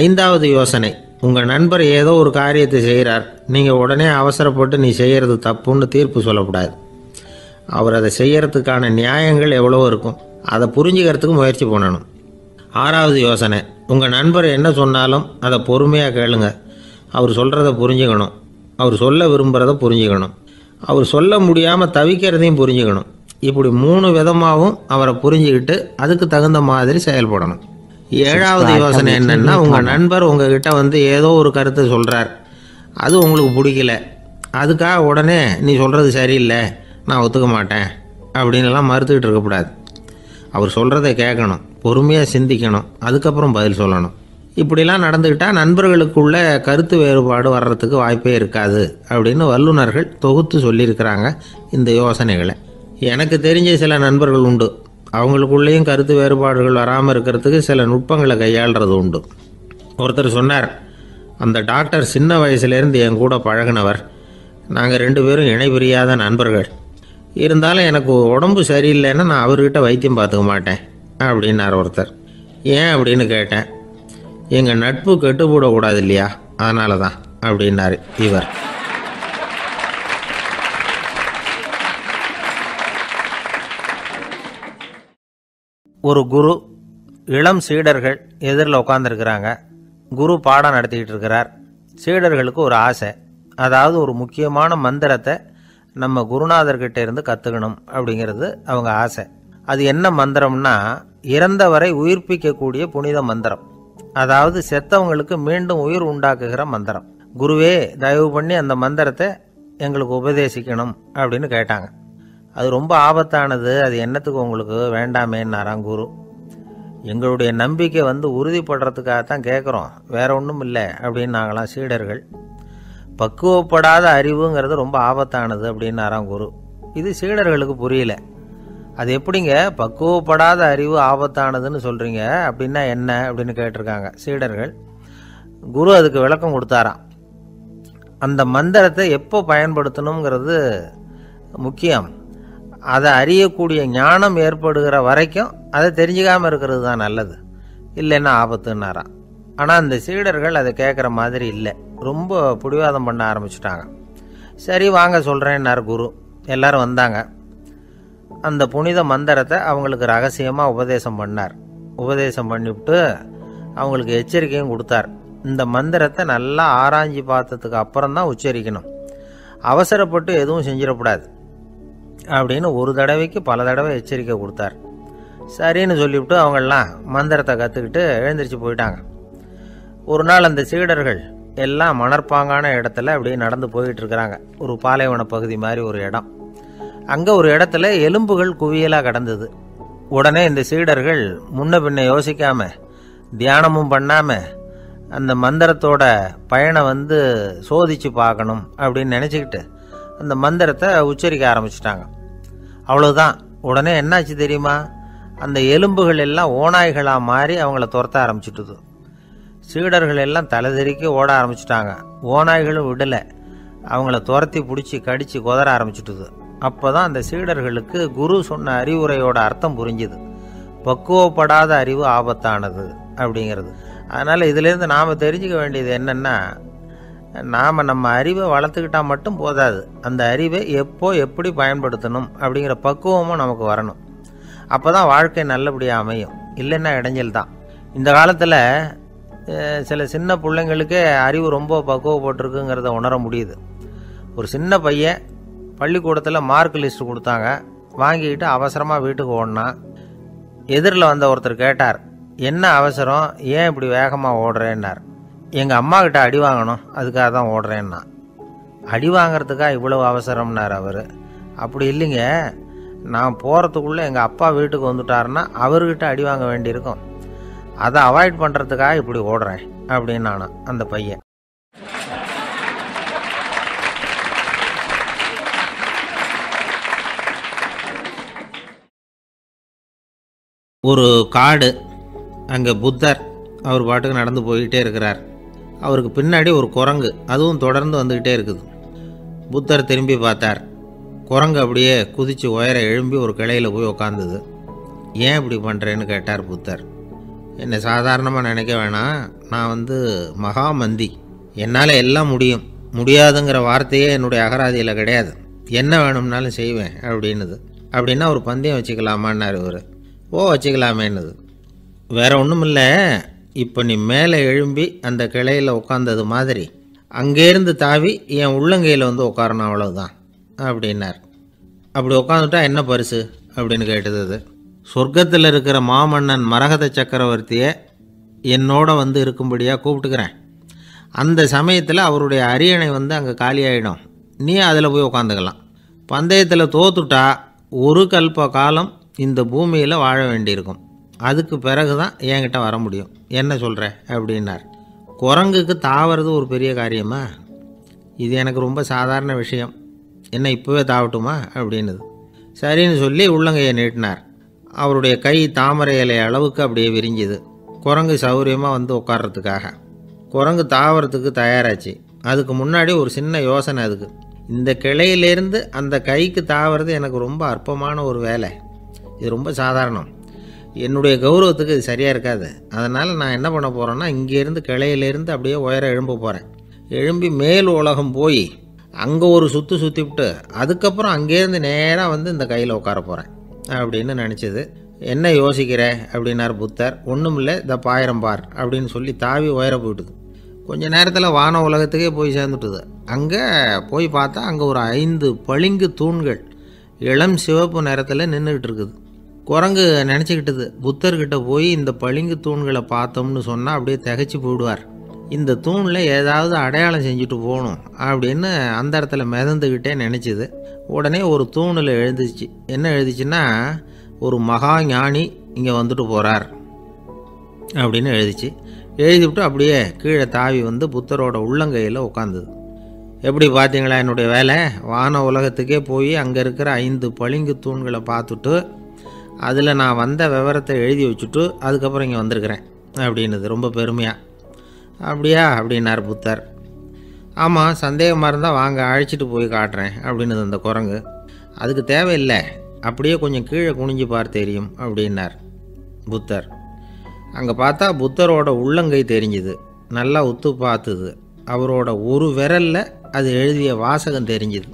5வது யோசனை, உங்கள் நண்பர் ஏதோ ஒரு காரியத்தை செய்கிறார், நீங்கள் உடனே அவசரப்பட்டு நீ செய்கிறது தப்புன்னு தீர்ப்பு சொல்லக்கூடாது. அவர் அதை செய்கிறதுக்கான நியாயங்கள் எவ்வளவோ இருக்கும், அதை புரிஞ்சுக்கிறதுக்கு முயற்சி பண்ணணும். 6வது யோசனை, உங்கள் நண்பர் என்ன சொன்னாலும் அதை பொறுமையாக கேளுங்க, அவர் சொல்கிறத புரிஞ்சுக்கணும், அவர் சொல்ல விரும்புகிறத புரிஞ்சுக்கணும், அவர் சொல்ல முடியாமல் தவிக்கிறதையும் புரிஞ்சுக்கணும். இப்படி 3 விதமாகவும் அவரை புரிஞ்சுக்கிட்டு அதுக்கு தகுந்த மாதிரி செயல்படணும். 7வது யோசனை என்னென்னா, உங்கள் நண்பர் உங்ககிட்ட ஏதோ ஒரு கருத்தை சொல்கிறார், அது உங்களுக்கு பிடிக்கல, அதுக்காக உடனே நீ சொல்கிறது சரியில்லை, நான் ஒத்துக்க மாட்டேன் அப்படின்லாம் மறுத்துக்கிட்டு இருக்கக்கூடாது. அவர் சொல்கிறத கேட்கணும், பொறுமையாக சிந்திக்கணும், அதுக்கப்புறம் பதில் சொல்லணும். இப்படிலாம் நடந்துக்கிட்டால் நண்பர்களுக்குள்ள கருத்து வேறுபாடு வர்றதுக்கு வாய்ப்பே இருக்காது அப்படின்னு வல்லுநர்கள் தொகுத்து சொல்லியிருக்கிறாங்க இந்த யோசனைகளை. எனக்கு தெரிஞ்ச சில நண்பர்கள் உண்டு, அவங்களுக்குள்ளேயும் கருத்து வேறுபாடுகள் வராமல் இருக்கிறதுக்கு சில நுட்பங்களை கையாளுறது உண்டு. ஒருத்தர் சொன்னார், அந்த டாக்டர் சின்ன வயசுலேருந்து என் கூட பழகினவர், நாங்கள் 2 பேரும் இணைபிரியாத நண்பர்கள், இருந்தாலும் எனக்கு உடம்பு சரியில்லைன்னா நான் அவர்கிட்ட வைத்தியம் பார்த்துக்க மாட்டேன் அப்படின்னார் ஒருத்தர். ஏன் அப்படின்னு கேட்டேன். எங்கள் நட்பு கெட்டுப்போடக்கூடாது இல்லையா, அதனால தான் அப்படின்னாரு இவர். ஒரு குரு இளம் சீடர்கள் எதிரில் உட்காந்துருக்கிறாங்க. குரு பாடம் நடத்திக்கிட்டு இருக்கிறார். சீடர்களுக்கு ஒரு ஆசை, அதாவது ஒரு முக்கியமான மந்திரத்தை நம்ம குருநாதர்கிட்ட இருந்து கற்றுக்கணும் அப்படிங்கிறது அவங்க ஆசை. அது என்ன மந்திரம்னா, இறந்தவரை உயிர்ப்பிக்கக்கூடிய புனித மந்திரம், அதாவது செத்தவங்களுக்கு மீண்டும் உயிர் உண்டாக்குகிற மந்திரம். குருவே தயவு பண்ணி அந்த மந்திரத்தை எங்களுக்கு உபதேசிக்கணும் அப்படின்னு கேட்டாங்க. அது ரொம்ப ஆபத்தானது, அது என்னத்துக்கு உங்களுக்கு வேண்டாமேன்னாராம் குரு. எங்களுடைய நம்பிக்கை உறுதிப்படுறதுக்காகத்தான் கேட்குறோம், வேற ஒன்றும் இல்லை அப்படின்னாங்களாம் சீடர்கள். பக்குவப்படாத அறிவுங்கிறது ரொம்ப ஆபத்தானது அப்படின்னாராம் குரு. இது சீடர்களுக்கு புரியல. அது எப்படிங்க பக்குவப்படாத அறிவு ஆபத்தானதுன்னு சொல்கிறீங்க, அப்படின்னா என்ன அப்படின்னு கேட்டிருக்காங்க சீடர்கள். குரு அதுக்கு விளக்கம் கொடுத்தாராம். அந்த மந்திரத்தை எப்போ பயன்படுத்தணுங்கிறது முக்கியம், அதை அறியக்கூடிய ஞானம் ஏற்படுகிற வரைக்கும் அதை தெரிஞ்சுக்காமல் இருக்கிறது தான் நல்லது, இல்லைன்னா ஆபத்துன்னாராம். ஆனால் அந்த சீடர்கள் அதை கேட்குற மாதிரி இல்லை, ரொம்ப பிடிவாதம் பண்ண ஆரம்பிச்சுட்டாங்க. சரி வாங்க சொல்கிறேன்னார் குரு. எல்லாரும் வந்தாங்க. அந்த புனித மந்திரத்தை அவங்களுக்கு ரகசியமாக உபதேசம் பண்ணார். உபதேசம் பண்ணிவிட்டு அவங்களுக்கு எச்சரிக்கையும் கொடுத்தார். இந்த மந்திரத்தை நல்லா ஆராய்ஞ்சி பார்த்ததுக்கு அப்புறம்தான் உச்சரிக்கணும், அவசரப்பட்டு எதுவும் செஞ்சிடக்கூடாது அப்படின்னு ஒரு தடவைக்கு பல தடவை எச்சரிக்கை கொடுத்தார். சரின்னு சொல்லிவிட்டு அவங்கெல்லாம் மந்திரத்தை கற்றுக்கிட்டு எழுந்திரிச்சு போயிட்டாங்க. ஒரு நாள் அந்த சீடர்கள் எல்லாம் மணற்பாங்கான இடத்துல அப்படியே நடந்து போயிட்டு இருக்கிறாங்க. ஒரு பாலைவன பகுதி மாதிரி ஒரு இடம். அங்கே ஒரு இடத்துல எலும்புகள் குவியலாக கிடந்தது. உடனே இந்த சீடர்கள் முன்ன பின்ன யோசிக்காமல் தியானமும் பண்ணாமல் அந்த மந்திரத்தோட பயனை சோதித்து பார்க்கணும் அப்படின்னு நினச்சிக்கிட்டு அந்த மந்திரத்தை உச்சரிக்க ஆரம்பிச்சிட்டாங்க. அவ்வளோதான். உடனே என்னாச்சு தெரியுமா, அந்த எலும்புகள் எல்லாம் ஓநாய்களாக மாறி அவங்கள துரத்த ஆரம்பிச்சுட்டுது. சீடர்கள் எல்லாம் தலைதெறிக்க ஓட ஆரம்பிச்சிட்டாங்க. ஓநாய்களும் விடலை, அவங்கள துரத்தி பிடிச்சி கடித்து கொதற ஆரம்பிச்சுட்டுது. அப்போ தான் அந்த சீடர்களுக்கு குரு சொன்ன அறிவுரையோட அர்த்தம் புரிஞ்சுது. பக்குவப்படாத அறிவு ஆபத்தானது அப்படிங்கிறது. அதனால் இதிலேருந்து நாம் தெரிஞ்சுக்க வேண்டியது என்னென்னா, நாம் நம்ம அறிவை வளர்த்துக்கிட்டால் மட்டும் போதாது, அந்த அறிவை எப்போ எப்படி பயன்படுத்தணும் அப்படிங்கிற பக்குவமும் நமக்கு வரணும். அப்போ தான் வாழ்க்கை நல்லபடியாக அமையும், இல்லைன்னா இடைஞ்சல் தான். இந்த காலத்தில் சில சின்ன பிள்ளைங்களுக்கே அறிவு ரொம்ப பக்குவப்பட்டிருக்குங்கிறத உணர முடியுது. ஒரு சின்ன பையன் பள்ளிக்கூடத்தில் மார்க் லிஸ்ட்டு கொடுத்தாங்க, வாங்கிக்கிட்டு அவசரமாக வீட்டுக்கு ஓடினான். எதிரில் வந்த ஒருத்தர் கேட்டார், என்ன அவசரம், ஏன் இப்படி வேகமாக ஓடுறேன்னார். எங்கள் அம்மாக்கிட்ட அடி வாங்கணும், அதுக்காக தான் ஓடுறேன்னா. அடி வாங்கிறதுக்காக இவ்வளவு அவசரம்னார் அவர். அப்படி இல்லைங்க, நான் போகிறதுக்குள்ளே எங்கள் அப்பா வீட்டுக்கு வந்துட்டாருன்னா அவர்கிட்ட அடி வாங்க வேண்டியிருக்கும், அதை அவாய்ட் பண்ணுறதுக்காக இப்படி ஓடுறேன் அப்படின்னு அந்த பையன். ஒரு காடு, அங்கே புத்தர் அவர் பாட்டுக்கு நடந்து போய்கிட்டே இருக்கிறார். அவருக்கு பின்னாடி ஒரு குரங்கு, அதுவும் தொடர்ந்து வந்துக்கிட்டே இருக்குது. புத்தர் திரும்பி பார்த்தார். குரங்கு அப்படியே குதித்து உயர எழும்பி ஒரு கிளையில் போய் உக்காந்தது. ஏன் இப்படி பண்ணுறேன்னு கேட்டார் புத்தர். என்னை சாதாரணமாக நினைக்க வேணாம், நான் மகாமந்தி, என்னால் எல்லாம் முடியும், முடியாதுங்கிற வார்த்தையே என்னுடைய அகராதியில் கிடையாது, என்ன வேணும்னாலும் செய்வேன் அப்படின்னுது. அப்படின்னா ஒரு பந்தயம் வச்சுக்கலாமான்னார் இவர். ஓ வச்சுக்கலாமேன்னுது. வேறு ஒன்றும் இல்லை, இப்போ நீ மேலே எழும்பி அந்த கிளையில் உட்காந்தது மாதிரி அங்கேருந்து தாவி என் உள்ளங்கையில் உட்காரணும், அவ்வளவுதான் அப்படின்னார். அப்படி உட்காந்துட்டா என்ன பரிசு அப்படின்னு கேட்டது அது. சொர்க்கத்தில் இருக்கிற மாமன்னன் மரகத சக்கரவர்த்தியை என்னோட இருக்கும்படியாக கூப்பிட்டுக்கிறேன், அந்த சமயத்தில் அவருடைய அரியணை அங்கே காலியாகிடும், நீ அதில் போய் உட்காந்துக்கலாம். பந்தயத்தில் தோத்துட்டா ஒரு கல்ப காலம் இந்த பூமியில் வாழ வேண்டியிருக்கும், அதுக்கு பிறகு தான் என்கிட்ட வர முடியும், என்ன சொல்கிற அப்படின்னார். குரங்குக்கு தாவறது ஒரு பெரிய காரியமா, இது எனக்கு ரொம்ப சாதாரண விஷயம், என்ன இப்போவே தாவட்டுமா அப்படின்னுது. சரின்னு சொல்லி உள்ளங்கையை நீட்டினார். அவருடைய கை தாமரை இலை அளவுக்கு அப்படியே விரிஞ்சுது, குரங்கு சௌகரியமாக உட்கார்றதுக்காக. குரங்கு தாவறதுக்கு தயாராச்சு. அதுக்கு முன்னாடி ஒரு சின்ன யோசனை அதுக்கு. இந்த கிளையிலிருந்து அந்த கைக்கு தாவறது எனக்கு ரொம்ப அற்பமான ஒரு வேலை. இது ரொம்ப சாதாரணம். என்னுடைய கௌரவத்துக்கு இது சரியாக இருக்காது. அதனால் நான் என்ன பண்ண போகிறேன்னா, இங்கேருந்து கிளையிலேருந்து அப்படியே உயர எழும்ப போகிறேன். எழும்பி மேல் உலகம் போய் அங்கே ஒரு சுற்று சுற்றிவிட்டு அதுக்கப்புறம் அங்கேருந்து நேராக வந்து இந்த கையில் உட்கார போகிறேன் அப்படின்னு நினச்சிது. என்ன யோசிக்கிற அப்படின்னார் புத்தர். ஒன்றும் இல்லை, இந்த பாயிரம் பார் அப்படின்னு சொல்லி தாவி உயர போயிட்டுது. கொஞ்சம் நேரத்தில் வான உலகத்துக்கே போய் சேர்ந்துட்டுது. அங்கே போய் பார்த்தா அங்கே ஒரு 5 பளிங்கு தூண்கள் இளம் சிவப்பு நேரத்தில் நின்றுக்கிட்டு இருக்குது. குரங்கு நினச்சிக்கிட்டது, புத்தர்கிட்ட போய் இந்த பளிங்கு தூண்களை பார்த்தோம்னு சொன்னால் அப்படியே திகைச்சு போயிடுவார். இந்த தூணில் ஏதாவது அடையாளம் செஞ்சுட்டு போகணும் அப்படின்னு அந்த இடத்துல மிதந்துக்கிட்டே நினச்சிது. உடனே ஒரு தூணில் எழுந்துச்சு. என்ன எழுதிச்சுன்னா, ஒரு மகா ஞானி இங்கே வந்துட்டு போகிறார் அப்படின்னு எழுதிச்சு. எழுதிவிட்டு அப்படியே கீழே தாவி வந்து புத்தரோட உள்ளங்கையில் உட்காந்துது. எப்படி பார்த்தீங்களா என்னுடைய வேலை? வான உலகத்துக்கே போய் அங்கே இருக்கிற 5 பளிங்கு தூண்களை பார்த்துட்டு அதில் நான் வந்த விவரத்தை எழுதி வச்சுட்டு அதுக்கப்புறம் இங்கே வந்திருக்கிறேன் அப்படின்னுது ரொம்ப பெருமையாக. அப்படியா அப்படின்னார் புத்தர். ஆமாம், சந்தேகமாக இருந்தால் வாங்க அழைச்சிட்டு போய் காட்டுறேன் அப்படின்னுது அந்த குரங்கு. அதுக்கு தேவையில்லை, அப்படியே கொஞ்சம் கீழே குனிஞ்சு பார் தெரியும் அப்படின்னார் புத்தர். அங்கே பார்த்தா புத்தரோட உள்ளங்கை தெரிஞ்சுது. நல்லா உத்து பார்த்துது. அவரோட ஒரு விரலில் அது எழுதிய வாசகம் தெரிஞ்சுது.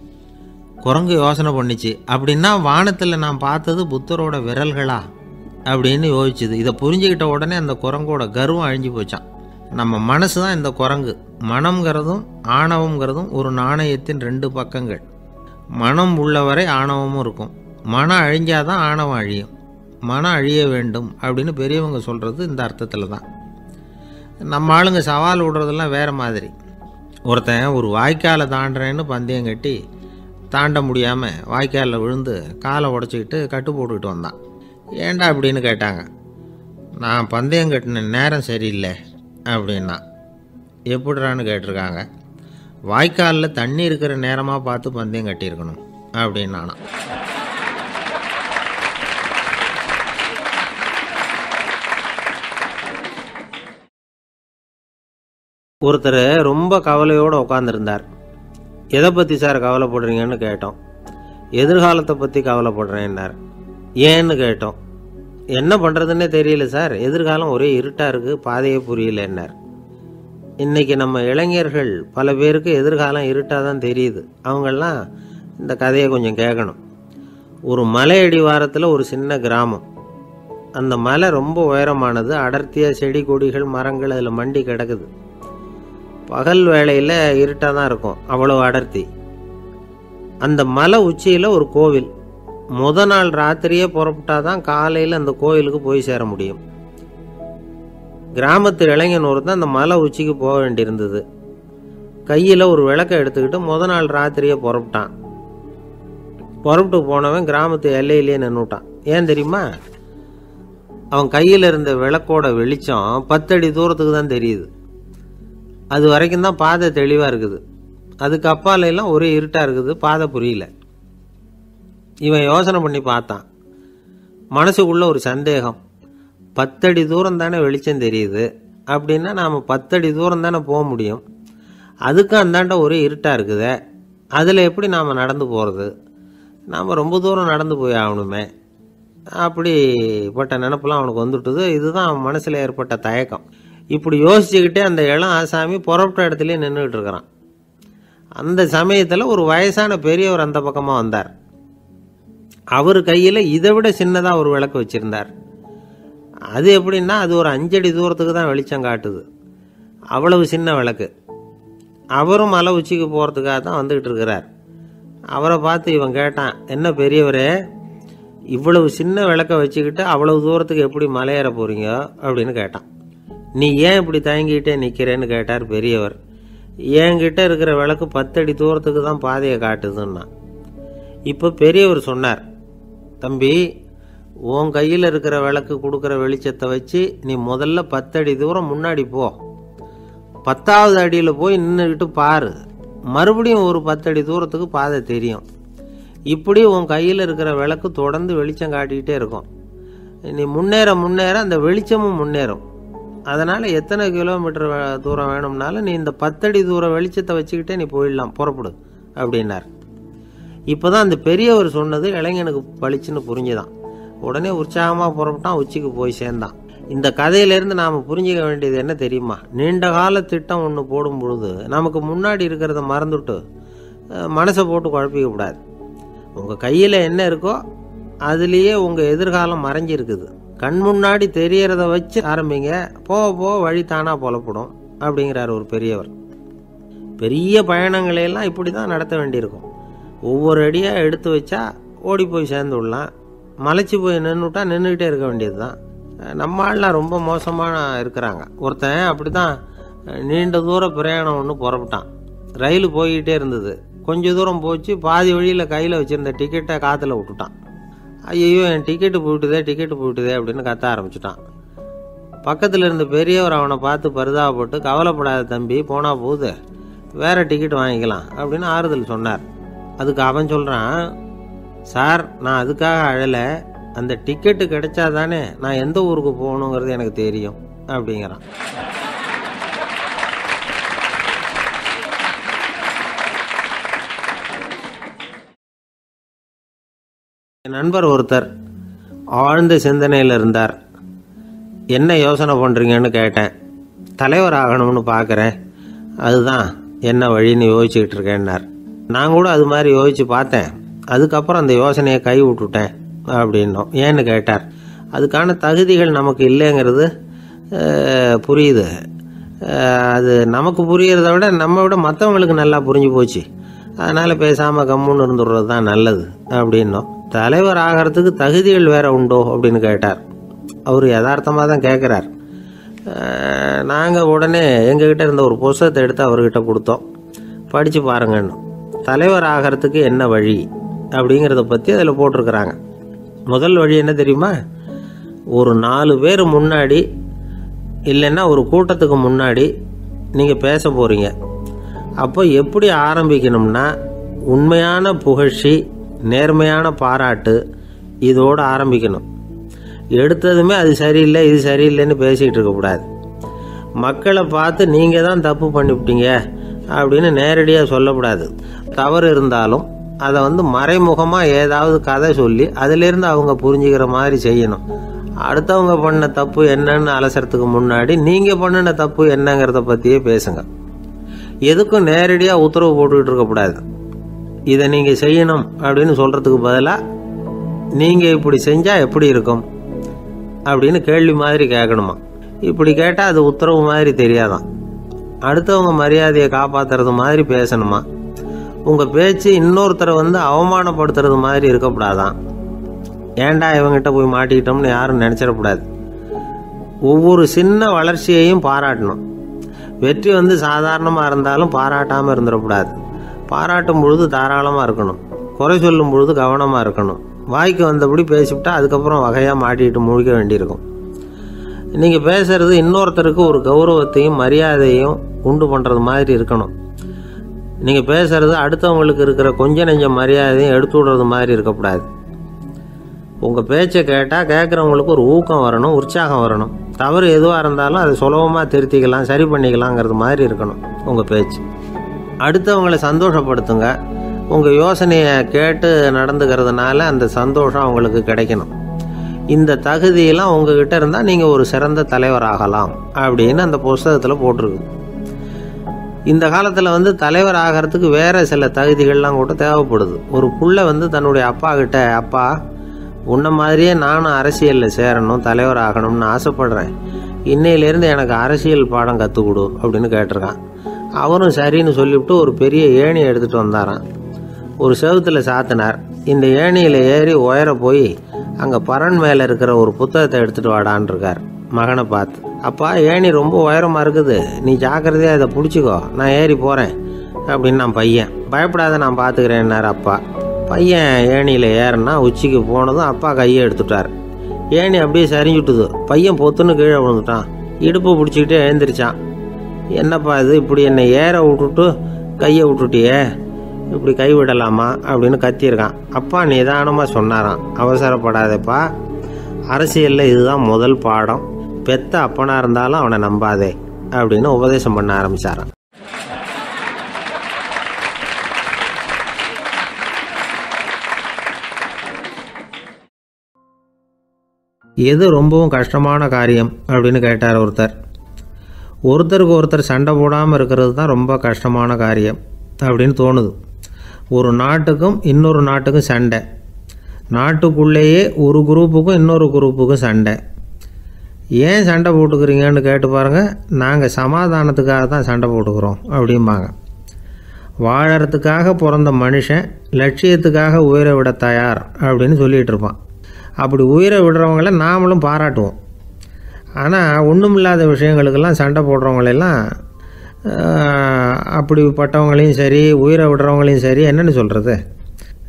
குரங்கு யோசனை பண்ணிச்சு, அப்படின்னா வானத்தில் நான் பார்த்தது புத்தரோட விரல்களா அப்படின்னு யோசிச்சுது. இதை புரிஞ்சுக்கிட்ட உடனே அந்த குரங்கோட கர்வம் அழிஞ்சு போச்சான். நம்ம மனசு தான் இந்த குரங்கு. மனம்ங்கிறதும் ஆணவம்ங்கிறதும் ஒரு நாணயத்தின் 2 பக்கங்கள். மனம் உள்ளவரை ஆணவமும் இருக்கும். மனம் அழிஞ்சாதான் ஆணவம் அழியும். மனம் அழிய வேண்டும் அப்படின்னு பெரியவங்க சொல்கிறது இந்த அர்த்தத்தில் தான். நம்ம ஆளுங்க சவால் விடுறதெல்லாம் வேறு மாதிரி. ஒருத்தன் ஒரு வாய்க்காலை தாண்டுறேன்னு பந்தயம் கட்டி தாண்ட முடியாமல் வாய்க்காலில் விழுந்து காலை உடச்சிக்கிட்டு கட்டு போட்டுக்கிட்டு வந்தான். ஏண்டா அப்படின்னு கேட்டாங்க. நான் பந்தயம் கட்டின நேரம் சரியில்லை அப்படின்னா. எப்படிறான்னு கேட்டிருக்காங்க. வாய்க்காலில் தண்ணி இருக்கிற நேரமாக பார்த்து பந்தயம் கட்டியிருக்கணும் அப்படின்னானா. ஒருத்தர் ரொம்ப கவலையோடு உட்காந்துருந்தார். எதை பற்றி சார் கவலைப்படுறீங்கன்னு கேட்டோம். எதிர்காலத்தை பற்றி கவலைப்படுறேன்னார். ஏன்னு கேட்டோம். என்ன பண்ணுறதுன்னே தெரியல சார், எதிர்காலம் ஒரே இருட்டாக இருக்குது, பாதையே புரியலன்னார். இன்றைக்கி நம்ம இளைஞர்கள் பல பேருக்கு எதிர்காலம் இருட்டாக தான் தெரியுது. அவங்கெல்லாம் இந்த கதையை கொஞ்சம் கேட்கணும். ஒரு மலையடி வாரத்தில் ஒரு சின்ன கிராமம். அந்த மலை ரொம்ப உயரமானது. அடர்த்தியாக செடி கொடிகள் மரங்கள் அதில் மண்டி கிடக்குது. பகல் வேளையில் இருட்டாக தான் இருக்கும், அவ்வளோ அடர்த்தி. அந்த மலை உச்சியில் ஒரு கோவில். முத நாள் ராத்திரியே புறப்பட்டாதான் காலையில் அந்த கோயிலுக்கு போய் சேர முடியும். கிராமத்து இளைஞன் ஒருத்தான் அந்த மலை உச்சிக்கு போக வேண்டியிருந்தது. கையில் ஒரு விளக்கை எடுத்துக்கிட்டு முத நாள் ராத்திரியே புறப்பட்டான். புறப்பட்டு போனவன் கிராமத்து எல்லையிலேயே நின்றுட்டான். ஏன் தெரியுமா? அவன் கையில் இருந்த விளக்கோட வெளிச்சம் 10 அடி தூரத்துக்கு தான் தெரியுது. அது வரைக்கும் தான் பாதை தெளிவாக இருக்குது. அதுக்கு அப்பாலெல்லாம் ஒரே இருட்டாக இருக்குது, பாதை புரியல. இவன் யோசனை பண்ணி பார்த்தான். மனசுக்குள்ளே ஒரு சந்தேகம். 10 அடி தூரம் தானே வெளிச்சம் தெரியுது, அப்படின்னா நாம் 10 அடி தூரம் தானே போக முடியும். அதுக்கும் அந்தாண்ட ஒரே இருட்டாக இருக்குது, அதில் எப்படி நாம் நடந்து போகிறது? நாம் ரொம்ப தூரம் நடந்து போய் ஆகணுமே. அப்படிப்பட்ட நினப்பெல்லாம் அவனுக்கு வந்துட்டுது. இதுதான் அவன் மனசில் ஏற்பட்ட தயக்கம். இப்படி யோசிச்சுக்கிட்டே அந்த இளம் ஆசாமி புறப்பட்ட இடத்துலேயே நின்றுக்கிட்டு இருக்கிறான். அந்த சமயத்தில் ஒரு வயசான பெரியவர் அந்த பக்கமாக வந்தார். அவர் கையில் இதை விட சின்னதாக ஒரு விளக்கு வச்சுருந்தார். அது எப்படின்னா, அது ஒரு 5 அடி தூரத்துக்கு தான் வெளிச்சம் காட்டுது, அவ்வளவு சின்ன விளக்கு. அவரும் மலை உச்சிக்கு போகிறதுக்காக தான் வந்துக்கிட்டு இருக்கிறார். அவரை பார்த்து இவன் கேட்டான், என்ன பெரியவரே, இவ்வளவு சின்ன விளக்கை வச்சுக்கிட்டு அவ்வளவு தூரத்துக்கு எப்படி மலையேற போகிறீங்க அப்படின்னு கேட்டான். நீ ஏன் இப்படி தயங்கிக்கிட்டே நிற்கிறேன்னு கேட்டார் பெரியவர். என்கிட்ட இருக்கிற விளக்கு 10 அடி தூரத்துக்கு தான் பாதையை காட்டுதுன்னா. இப்போ பெரியவர் சொன்னார், தம்பி, உன் கையில் இருக்கிற விளக்கு கொடுக்குற வெளிச்சத்தை வச்சு நீ முதல்ல 10 அடி தூரம் முன்னாடி போ. 10வது அடியில் போய் நின்றுக்கிட்டு பாரு, மறுபடியும் ஒரு 10 அடி தூரத்துக்கு பாதை தெரியும். இப்படி உன் கையில் இருக்கிற விளக்கு தொடர்ந்து வெளிச்சம் காட்டிக்கிட்டே இருக்கும். நீ முன்னேற முன்னேற அந்த வெளிச்சமும் முன்னேறும். அதனால் எத்தனை கிலோமீட்டர் தூரம் வேணும்னாலும் நீ இந்த 10 அடி தூரம் வெளிச்சத்தை வச்சுக்கிட்டே நீ போயிடலாம், புறப்படு அப்படின்னார். இப்போ தான் அந்த பெரியவர் சொன்னது இளைஞனுக்கு பளிச்சுன்னு புரிஞ்சுதான். உடனே உற்சாகமாக புறப்பட்டான், உச்சிக்கு போய் சேர்ந்தான். இந்த கதையிலேருந்து நாம் புரிஞ்சிக்க வேண்டியது என்ன தெரியுமா? நீண்ட கால திட்டம் ஒன்று போடும் பொழுது நமக்கு முன்னாடி இருக்கிறத மறந்துட்டு மனசை போட்டு குழப்பிக்க கூடாது. உங்கள் கையில் என்ன இருக்கோ அதுலேயே உங்கள் எதிர்காலம் மறைஞ்சிருக்குது. கண் முன்னாடி தெரியறத வச்சு ஆரம்பிங்க, போக போக வழி தானாக புலப்படும் அப்படிங்கிறார் ஒரு பெரியவர். பெரிய பயணங்களையெல்லாம் இப்படி தான் நடத்த வேண்டியிருக்கும். ஒவ்வொரு அடியாக எடுத்து வச்சா ஓடி போய் சேர்ந்து விடலாம், மலைச்சி போய் நின்றுட்டா நின்றுக்கிட்டே இருக்க வேண்டியது தான். நம்ம ஆள்லாம் ரொம்ப மோசமாக இருக்கிறாங்க. ஒருத்தன் அப்படி தான் நீண்ட தூர பிரயாணம் ஒன்று புறப்பட்டான். ரயில் போய்கிட்டே இருந்தது. கொஞ்சம் தூரம் போச்சு, பாதி வழியில் கையில் வச்சுருந்த டிக்கெட்டை காற்றுல விட்டுட்டான். ஐயோ என் டிக்கெட்டு போயிட்டுதே அப்படின்னு கத்த ஆரம்பிச்சிட்டான். பக்கத்தில் இருந்த பெரியவர் அவனை பார்த்து பரிதாபப்பட்டு, கவலைப்படாத தம்பி, போனால் போகுது, வேறு டிக்கெட் வாங்கிக்கலாம் அப்படின்னு ஆறுதல் சொன்னார். அதுக்கு அவன் சொல்கிறான், சார் நான் அதுக்காக அழலை, அந்த டிக்கெட்டு கிடைச்சாதானே நான் எந்த ஊருக்கு போகணுங்கிறது எனக்கு தெரியும் அப்படிங்கிறான். என் நண்பர் ஒருத்தர் ஆழ்ந்த சிந்தனையில் இருந்தார். என்ன யோசனை பண்ணுறீங்கன்னு கேட்டேன். தலைவர் ஆகணும்னு பார்க்குறேன், அதுதான் என்ன வழின்னு யோசிச்சுக்கிட்டு இருக்கேன்னார். நான் கூட அது மாதிரி யோசித்து பார்த்தேன், அதுக்கப்புறம் அந்த யோசனையை கை விட்டுட்டேன் அப்படின்னோம். ஏன்னு கேட்டார். அதுக்கான தகுதிகள் நமக்கு இல்லைங்கிறது புரியுது. அது நமக்கு புரிகிறத விட நம்ம விட மற்றவங்களுக்கு நல்லா புரிஞ்சு போச்சு. அதனால் பேசாமல் கம்முன்னு இருந்துடுறது தான் நல்லது அப்படின்னோம். தலைவர் ஆகிறதுக்கு தகுதிகள் வேறு உண்டோ அப்படின்னு கேட்டார். அவர் யதார்த்தமாக தான் கேட்குறார். நாங்கள் உடனே எங்ககிட்ட இருந்த ஒரு புஸ்தகத்தை எடுத்து அவர்கிட்ட கொடுத்தோம். படித்து பாருங்கன்னு. தலைவர் ஆகிறதுக்கு என்ன வழி அப்படிங்கிறத பற்றி அதில் போட்டிருக்கிறாங்க. முதல் வழி என்ன தெரியுமா? ஒரு 4 பேர் முன்னாடி இல்லைன்னா ஒரு கூட்டத்துக்கு முன்னாடி நீங்கள் பேச போகிறீங்க. அப்போ எப்படி ஆரம்பிக்கணும்னா, உண்மையான புகழ்ச்சி, நேர்மையான பாராட்டு, இதோடு ஆரம்பிக்கணும். எடுத்ததுமே அது சரியில்லை இது சரியில்லைன்னு பேசிகிட்டு இருக்கக்கூடாது. மக்களை பார்த்து நீங்கள் தான் தப்பு பண்ணிவிட்டீங்க அப்படின்னு நேரடியாக சொல்லக்கூடாது. தவறு இருந்தாலும் அதை மறைமுகமாக ஏதாவது கதை சொல்லி அதிலேருந்து அவங்க புரிஞ்சுக்கிற மாதிரி செய்யணும். அடுத்தவங்க பண்ண தப்பு என்னன்னு அலசறதுக்கு முன்னாடி நீங்கள் பண்ணின தப்பு என்னங்கிறத பற்றியே பேசுங்க. எதுக்கும் நேரடியாக உத்தரவு போட்டுக்கிட்டு இருக்கக்கூடாது. இதை நீங்கள் செய்யணும் அப்படின்னு சொல்கிறதுக்கு பதிலாக நீங்கள் இப்படி செஞ்சால் எப்படி இருக்கும் அப்படின்னு கேள்வி மாதிரி கேட்கணுமா. இப்படி கேட்டால் அது உத்தரவு மாதிரி தெரியாதான். அடுத்தவங்க மரியாதையை காப்பாற்றுறது மாதிரி பேசணுமா. உங்கள் பேச்சு இன்னொருத்தரை அவமானப்படுத்துறது மாதிரி இருக்கக்கூடாதான். ஏண்டா இவங்ககிட்ட போய் மாட்டிக்கிட்டோம்னு யாரும் நினச்சிடக்கூடாது. ஒவ்வொரு சின்ன வளர்ச்சியையும் பாராட்டணும். வெற்றி சாதாரணமாக இருந்தாலும் பாராட்டாமல் இருந்துடக்கூடாது. பாராட்டும் பொழுது தாராளமாக இருக்கணும். குறை சொல்லும் பொழுது கவனமாக இருக்கணும். வாய்க்கு வந்தபடி பேசிவிட்டா அதுக்கப்புறம் வகையாக மாட்டிக்கிட்டு முழிக்க வேண்டியிருக்கும். நீங்கள் பேசுகிறது இன்னொருத்தருக்கு ஒரு கௌரவத்தையும் மரியாதையும் உண்டு பண்ணுறது மாதிரி இருக்கணும். நீங்கள் பேசுகிறது அடுத்தவங்களுக்கு இருக்கிற கொஞ்ச நெஞ்ச மரியாதையும் எடுத்து விடுறது மாதிரி இருக்கக்கூடாது. உங்கள் பேச்சை கேட்டால் கேட்குறவங்களுக்கு ஒரு ஊக்கம் வரணும், உற்சாகம் வரணும். தவறு எதுவாக இருந்தாலும் அதை சுலபமாக திருத்திக்கலாம், சரி பண்ணிக்கலாங்கிறது மாதிரி இருக்கணும் உங்கள் பேச்சு. அடுத்தவங்களை சந்தோஷப்படுத்துங்க. உங்கள் யோசனையை கேட்டு நடந்துக்கிறதுனால அந்த சந்தோஷம் அவங்களுக்கு கிடைக்கணும். இந்த தகுதியெல்லாம் உங்ககிட்ட இருந்தால் நீங்கள் ஒரு சிறந்த தலைவராகலாம் அப்படின்னு அந்த புஸ்தகத்தில் போட்டிருக்கு. இந்த காலத்தில் தலைவர் ஆகிறதுக்கு வேறு சில தகுதிகள்லாம் கூட தேவைப்படுது. ஒரு பிள்ளை தன்னுடைய அப்பா கிட்ட, அப்பா உன்ன மாதிரியே நானும் அரசியலில் சேரணும், தலைவர் ஆகணும்னு ஆசைப்பட்றேன், இன்னையிலேருந்து எனக்கு அரசியல் பாடம் கற்றுக் கொடு அப்படின்னு கேட்டிருக்கான். அவரும் சரின்னு சொல்லிவிட்டு ஒரு பெரிய ஏணி எடுத்துகிட்டு வந்தாரான். ஒரு செவுத்தில் சாத்தினார். இந்த ஏணியில் ஏறி உயர போய் அங்கே பரண் மேலே இருக்கிற ஒரு புத்தகத்தை எடுத்துகிட்டு வாடான் இருக்கார் மகனை பார்த்து. அப்பா ஏணி ரொம்ப உயரமாக இருக்குது, நீ ஜாக்கிரதையாக இதை பிடிச்சிக்கோ, நான் ஏறி போகிறேன் அப்படின்னு நான் பையன். பயப்படாத நான் பார்த்துக்கிறேன்னார் அப்பா. பையன் ஏணியில் ஏறினா உச்சிக்கு போனதும் அப்பா கையை எடுத்துட்டார். ஏணி அப்படியே சரிஞ்சுட்டுது. பையன் பொத்துன்னு கீழே விழுந்துட்டான். இடுப்பு பிடிச்சிக்கிட்டே எழுந்திரிச்சான். என்னப்பா இது இப்படி என்னை ஏற விட்டுட்டு கையை விட்டுட்டியே, இப்படி கைவிடலாமா அப்படின்னு கத்தியிருக்கான். அப்பா நிதானமாக சொன்னாராம், அவசரப்படாதேப்பா, அரசியலில் இதுதான் முதல் பாடம், பெத்த அப்பனாக இருந்தாலும் அவனை நம்பாதே அப்படின்னு உபதேசம் பண்ண ஆரம்பித்தாரான். எது ரொம்பவும் கஷ்டமான காரியம் அப்படினு கேட்டார் ஒருத்தர். ஒருத்தருக்கு ஒருத்தர் சண்டை போடாம இருக்கிறது தான் ரொம்ப கஷ்டமான காரியம் அப்படினு தோணுது. ஒரு நாட்டுக்கும் இன்னொரு நாட்டுக்கும் சண்டை, நாட்டுக்குள்ளேயே ஒரு குரூப்புக்கும் இன்னொரு குரூப்புக்கும் சண்டை. ஏன் சண்டை போட்டுக்கிறீங்கன்னு கேட்டு பாருங்கள். நாங்கள் சமாதானத்துக்காக தான் சண்டை போட்டுக்கிறோம் அப்படிம்பாங்க. வாழறதுக்காக பிறந்த மனுஷன் லட்சியத்துக்காக உயிரை விட தயார் அப்படின்னு சொல்லிகிட்டு இருப்பான். அப்படி உயிரை விடுறவங்கள நாமளும் பாராட்டுவோம். ஆனால் ஒன்றுமில்லாத விஷயங்களுக்கெல்லாம் சண்டை போடுறவங்களெல்லாம், அப்படிப்பட்டவங்களையும் சரி உயிரை விடுறவங்களையும் சரி, என்னென்னு சொல்கிறது?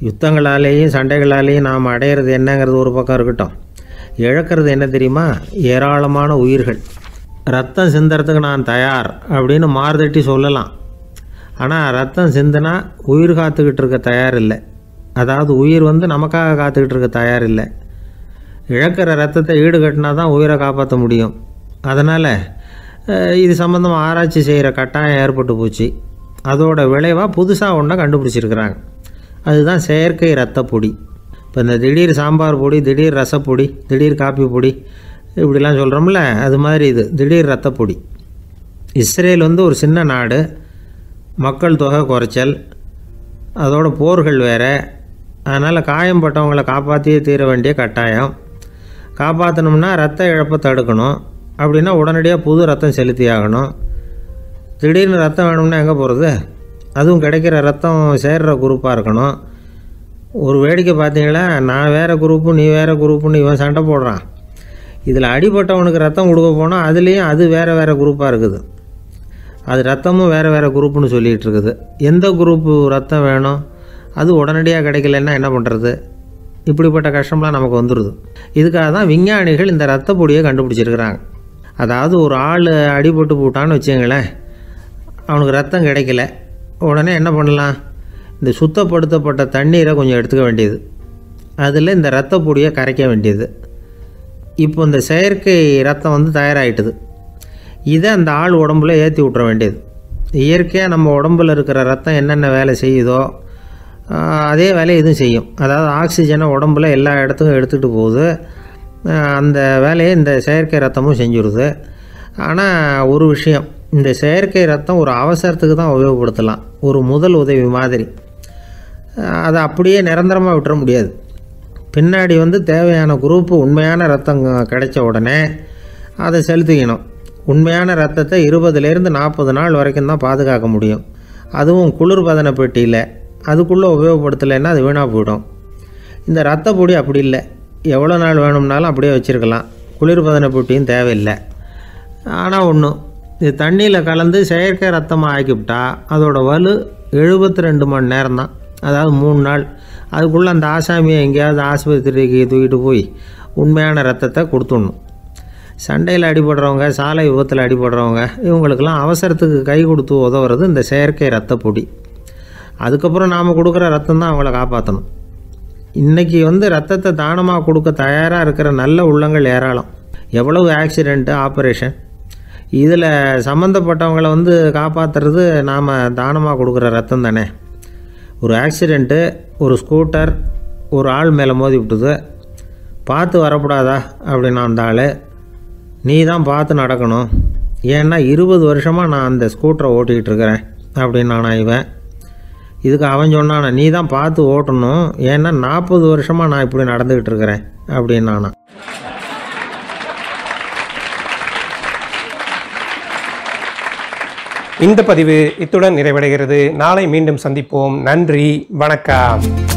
யுத்தங்களாலேயும் சண்டைகளாலேயும் நாம் அடையிறது என்னங்கிறது ஒரு பக்கம் இருக்கட்டும், இழக்கிறது என்ன தெரியுமா? ஏராளமான உயிர்கள். ரத்தம் சிந்தறதுக்கு நான் தயார் அப்படின்னு மாறுதட்டி சொல்லலாம். ஆனால் ரத்தம் சிந்தினா உயிர் காத்துக்கிட்டு இருக்க தயார் இல்லை. அதாவது உயிர் நமக்காக காத்துக்கிட்டு இருக்க தயார் இல்லை. இழக்கிற ரத்தத்தை ஈடுகட்டினா தான் உயிரை காப்பாற்ற முடியும். அதனால் இது சம்மந்தமாக ஆராய்ச்சி செய்கிற கட்டாயம் ஏற்பட்டு போச்சு. அதோட விளைவாக புதுசாக ஒன்றை கண்டுபிடிச்சிருக்கிறாங்க. அதுதான் செயற்கை ரத்த பொடி. இப்போ இந்த திடீர் சாம்பார் பொடி, திடீர் ரசப்பொடி, திடீர் காப்பி பொடி இப்படிலாம் சொல்கிறோம்ல, அது மாதிரி இது திடீர் ரத்தப்பொடி. இஸ்ரேல் ஒரு சின்ன நாடு, மக்கள் தொகை குறைச்சல், அதோட போர்கள் வேறு. அதனால் காயம்பட்டவங்களை காப்பாற்றியே தீர வேண்டிய கட்டாயம். காப்பாற்றணும்னா ரத்த இழப்பை தடுக்கணும். அப்படின்னா உடனடியாக புது ரத்தம் செலுத்தி ஆகணும். திடீர்னு ரத்தம் வேணும்னா எங்கே போகிறது? அதுவும் கிடைக்கிற ரத்தம் சேர்கிற குரூப்பாக இருக்கணும். ஒரு வேடிக்கை பார்த்தீங்களா, நான் வேறு குரூப்பு நீ வேறு குரூப்புன்னு இவன் சண்டை போடுறான். இதில் அடிபட்டவனுக்கு ரத்தம் கொடுக்க போனால் அதுலேயும் அது வேறு வேறு குரூப்பாக இருக்குது. அது ரத்தமும் வேறு வேறு குரூப்புன்னு சொல்லிகிட்டு இருக்குது. எந்த குரூப்பு ரத்தம் வேணும், அது உடனடியாக கிடைக்கலன்னா என்ன பண்ணுறது? இப்படிப்பட்ட கஷ்டம்லாம் நமக்கு வந்துடுது. இதுக்காக தான் விஞ்ஞானிகள் இந்த ரத்த பொடியை கண்டுபிடிச்சிருக்கிறாங்க. அதாவது ஒரு ஆள் அடிபட்டு போட்டான்னு வச்சுங்களேன், அவனுக்கு ரத்தம் கிடைக்கல. உடனே என்ன பண்ணலாம்? இந்த சுத்தப்படுத்தப்பட்ட தண்ணீரை கொஞ்சம் எடுத்துக்க வேண்டியது, அதில் இந்த ரத்த பொடியை கரைக்க வேண்டியது. இப்போ இந்த செயற்கை ரத்தம் தயாராகிட்டுது. இதை அந்த ஆள் உடம்புல ஏற்றி விட்ற வேண்டியது. இயற்கையாக நம்ம உடம்பில் இருக்கிற ரத்தம் என்னென்ன வேலை செய்யுதோ அதே வேலையை இதுவும் செய்யும். அதாவது ஆக்சிஜனை உடம்பில் எல்லா இடத்துக்கும் எடுத்துகிட்டு போகுது. அந்த வேலையை இந்த செயற்கை ரத்தமும் செஞ்சுடுது. ஆனால் ஒரு விஷயம், இந்த செயற்கை ரத்தம் ஒரு அவசரத்துக்கு தான் உபயோகப்படுத்தலாம், ஒரு முதல் உதவி மாதிரி. அதை அப்படியே நிரந்தரமாக விட்டுற முடியாது. பின்னாடி தேவையான குரூப்பு உண்மையான ரத்தம் கிடைச்ச உடனே அதை செலுத்திக்கணும். உண்மையான ரத்தத்தை 20லேருந்து 40 நாள் வரைக்கும் தான் பாதுகாக்க முடியும். அதுவும் குளிர்பதன பெட்டியில். அதுக்குள்ளே உபயோகப்படுத்தலைன்னா அது வீணாக போயிடும். இந்த ரத்த பொடி அப்படி இல்லை, எவ்வளோ நாள் வேணும்னாலும் அப்படியே வச்சுருக்கலாம். குளிர்பதன பெட்டியும் தேவையில்லை. ஆனால் ஒன்றும், இது தண்ணியில் கலந்து செயற்கை ரத்தமாக ஆக்கிவிட்டா அதோடய வலு 72 மணி நேரம் தான், அதாவது 3 நாள். அதுக்குள்ளே அந்த ஆசாமியை எங்கேயாவது ஆஸ்பத்திரிக்கு தூக்கிட்டு போய் உண்மையான ரத்தத்தை கொடுத்துடணும். சண்டையில் அடிபடுறவங்க, சாலை விபத்தில் அடிபடுறவங்க, இவங்களுக்கெல்லாம் அவசரத்துக்கு கை கொடுத்து உதவுறது இந்த செயற்கை ரத்த பொடி. அதுக்கப்புறம் நாம் கொடுக்குற ரத்தம் தான் அவங்கள காப்பாற்றணும். இன்றைக்கி ரத்தத்தை தானமாக கொடுக்க தயாராக இருக்கிற நல்ல உள்ளங்கள் ஏராளம். எவ்வளவு ஆக்சிடெண்ட்டு, ஆப்ரேஷன், இதில் சம்மந்தப்பட்டவங்களை காப்பாற்றுறது நாம் தானமாக கொடுக்குற ரத்தம் தானே. ஒரு ஆக்சிடெண்ட்டு, ஒரு ஸ்கூட்டர் ஒரு ஆள் மேலே மோதி விட்டுது. பார்த்து வரக்கூடாதா அப்படின்னா அந்த ஆள், நீ தான் பார்த்து நடக்கணும், ஏன்னா 20 வருஷமாக நான் அந்த ஸ்கூட்டரை ஓட்டிக்கிட்டு இருக்கிறேன் அப்படின்னானா இவன். இதுக்கு அவன் சொன்னானா, நீ தான் பார்த்து ஓட்டணும், ஏன்னா 40 வருஷமாக நான் இப்படி நடந்துக்கிட்டு இருக்கிறேன் அப்படின்னானா. இந்த பதிவு இத்துடன் நிறைவடைகிறது. நாளை மீண்டும் சந்திப்போம். நன்றி, வணக்கம்.